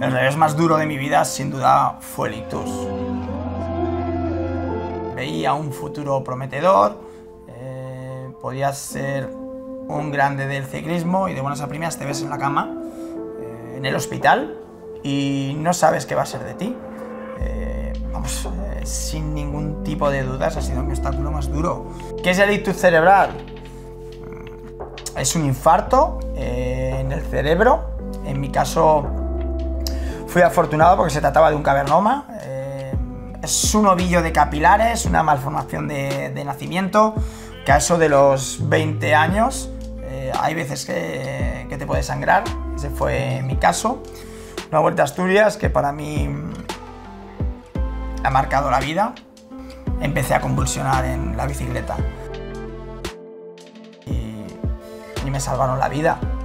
El revés más duro de mi vida, sin duda, fue el ictus. Veía un futuro prometedor, podía ser un grande del ciclismo y de buenas a primeras te ves en la cama, en el hospital, y no sabes qué va a ser de ti. Sin ningún tipo de dudas ha sido mi obstáculo más duro. ¿Qué es el ictus cerebral? Es un infarto en el cerebro. En mi caso fui afortunado porque se trataba de un cavernoma. Es un ovillo de capilares, una malformación de nacimiento, que a eso de los 20 años hay veces que te puede sangrar. Ese fue mi caso. Una vuelta a Asturias que para mí ha marcado la vida. Empecé a convulsionar en la bicicleta y me salvaron la vida.